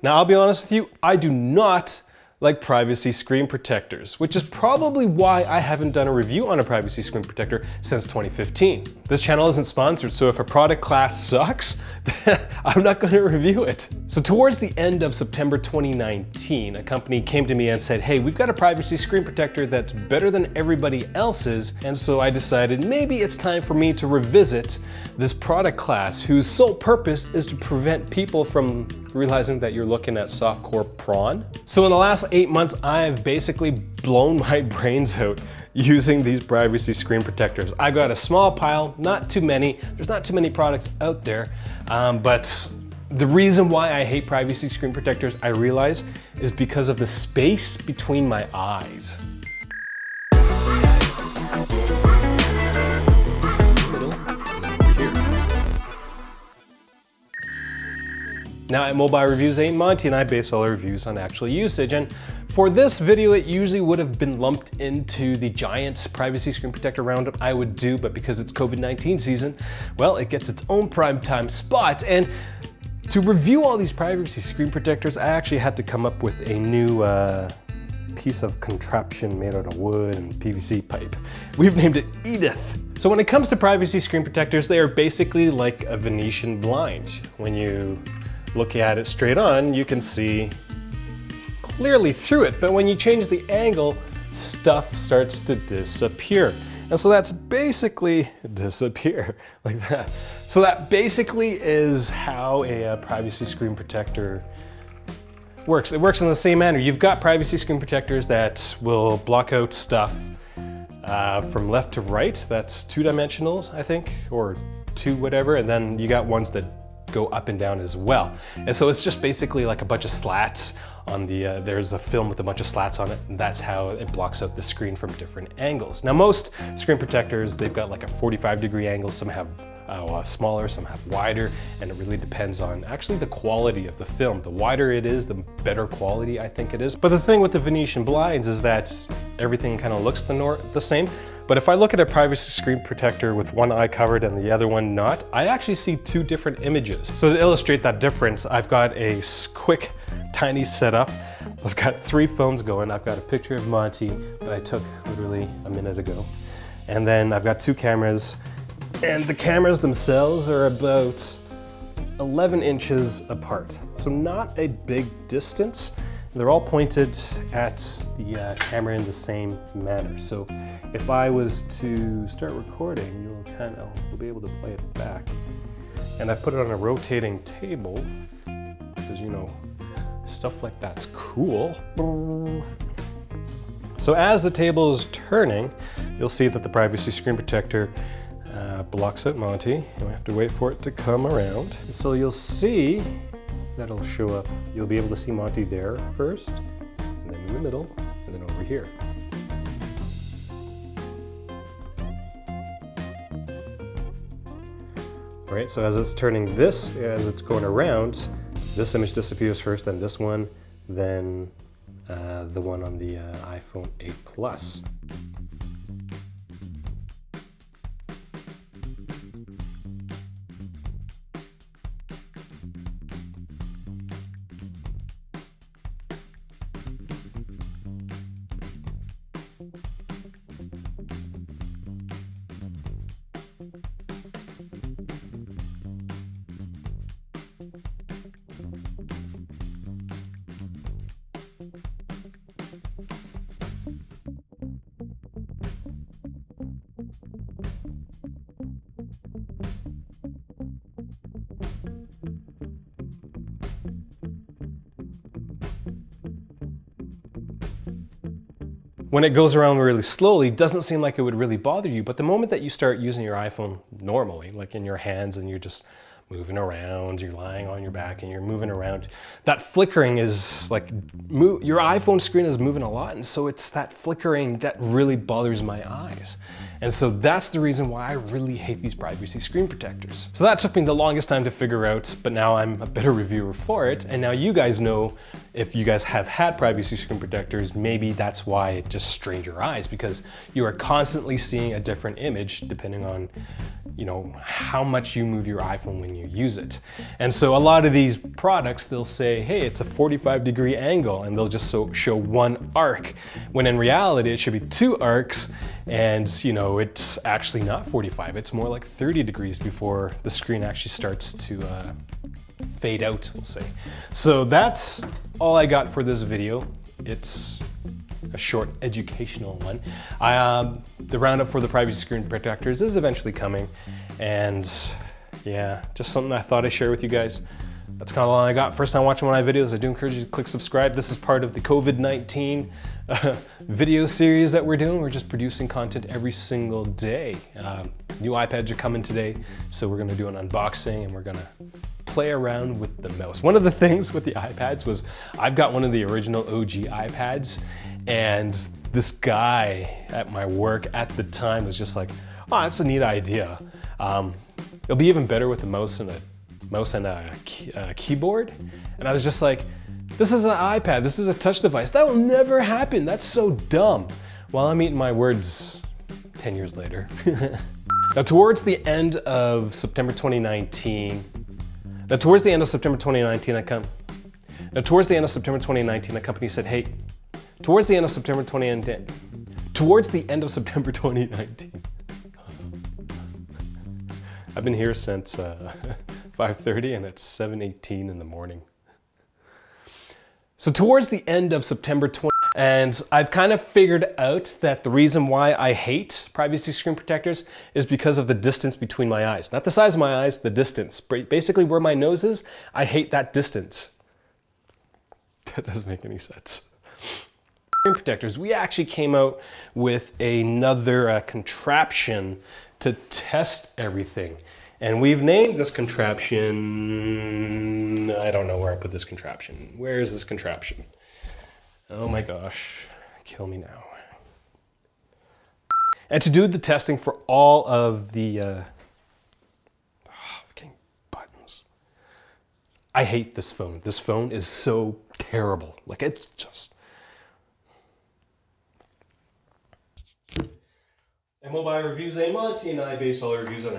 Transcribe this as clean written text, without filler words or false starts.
Now, I'll be honest with you, I do not like privacy screen protectors, which is probably why I haven't done a review on a privacy screen protector since 2015. This channel isn't sponsored, so if a product class sucks, I'm not gonna review it. So towards the end of September 2019, a company came to me and said, hey, we've got a privacy screen protector that's better than everybody else's, and so I decided maybe it's time for me to revisit this product class whose sole purpose is to prevent people from realizing that you're looking at softcore porn. So in the last 8 months, I've basically blown my brains out using these privacy screen protectors. I got a small pile, not too many. There's not too many products out there, but the reason why I hate privacy screen protectors, I realize, is because of the space between my eyes. Now at Mobile Reviews Eh, Monty and I base all our reviews on actual usage, and for this video it usually would have been lumped into the giant privacy screen protector roundup I would do, but because it's COVID-19 season, well, it gets its own primetime spot. And to review all these privacy screen protectors, I actually had to come up with a new piece of contraption made out of wood and PVC pipe. We've named it Edith. So when it comes to privacy screen protectors, they are basically like a Venetian blind. When you look at it straight on, you can see clearly through it, but when you change the angle, stuff starts to disappear. And so that's basically disappear like that. So that basically is how a privacy screen protector works. It works in the same manner. You've got privacy screen protectors that will block out stuff from left to right. That's two-dimensional, I think, or two whatever, and then you got ones that go up and down as well. And so it's just basically like a bunch of slats on the, there's a film with a bunch of slats on it, and that's how it blocks out the screen from different angles. Now most screen protectors, they've got like a 45-degree angle, some have smaller, some have wider, and it really depends on actually the quality of the film. The wider it is, the better quality I think it is. But the thing with the Venetian blinds is that everything kind of looks the same. But if I look at a privacy screen protector with one eye covered and the other one not, I actually see two different images. So to illustrate that difference, I've got a quick, tiny setup. I've got three phones going. I've got a picture of Monty that I took literally a minute ago. And then I've got two cameras. And the cameras themselves are about 11 inches apart. So not a big distance. They're all pointed at the camera in the same manner. So if I was to start recording, you'll be able to play it back. And I put it on a rotating table, because you know, stuff like that's cool. So as the table is turning, you'll see that the privacy screen protector blocks out Monty, and we have to wait for it to come around. So you'll see that'll show up. You'll be able to see Monty there first, and then in the middle, and then over here. All right, so as it's turning this, as it's going around, this image disappears first, then this one, then the one on the iPhone 8 Plus. When it goes around really slowly, doesn't seem like it would really bother you, but the moment that you start using your iPhone normally, like in your hands and you're just moving around, you're lying on your back and you're moving around, that flickering is like, your iPhone screen is moving a lot, and so it's that flickering that really bothers my eyes. And so that's the reason why I really hate these privacy screen protectors. So that took me the longest time to figure out, but now I'm a better reviewer for it. And now you guys know, if you guys have had privacy screen protectors, maybe that's why it just strained your eyes, because you are constantly seeing a different image depending on, you know, how much you move your iPhone when you use it. And so a lot of these products, they'll say, hey, it's a 45-degree angle, and they'll just show one arc, when in reality, it should be two arcs, and you know, it's actually not 45, it's more like 30 degrees before the screen actually starts to fade out, we'll say. So that's all I got for this video. It's a short educational one. The roundup for the privacy screen protectors is eventually coming, and yeah, just something I thought I'd share with you guys. That's kind of all I got. First time watching one of my videos, I do encourage you to click subscribe. This is part of the COVID-19 video series that we're doing. We're just producing content every single day. New iPads are coming today, so we're gonna do an unboxing and we're gonna play around with the mouse. One of the things with the iPads was, I've got one of the original OG iPads, and this guy at my work at the time was just like, oh, that's a neat idea. It'll be even better with the mouse and a keyboard. And I was just like, this is an iPad, this is a touch device. That will never happen, that's so dumb. Well, I'm eating my words 10 years later. Now, towards the end of September 2019, a company said, hey, towards the end of September 2019, I've been here since 5:30 and it's 7:18 in the morning. So towards the end of September 20, and I've kind of figured out that the reason why I hate privacy screen protectors is because of the distance between my eyes. Not the size of my eyes, the distance. Basically where my nose is, I hate that distance. That doesn't make any sense. Screen protectors, we actually came out with another contraption to test everything. And we've named this contraption, I don't know where I put this contraption. Where is this contraption? Oh my gosh, kill me now. And to do the testing for all of the fucking buttons. I hate this phone. This phone is so terrible. Like, it's just. And Mobile Reviews Eh, Monty and I base all our reviews on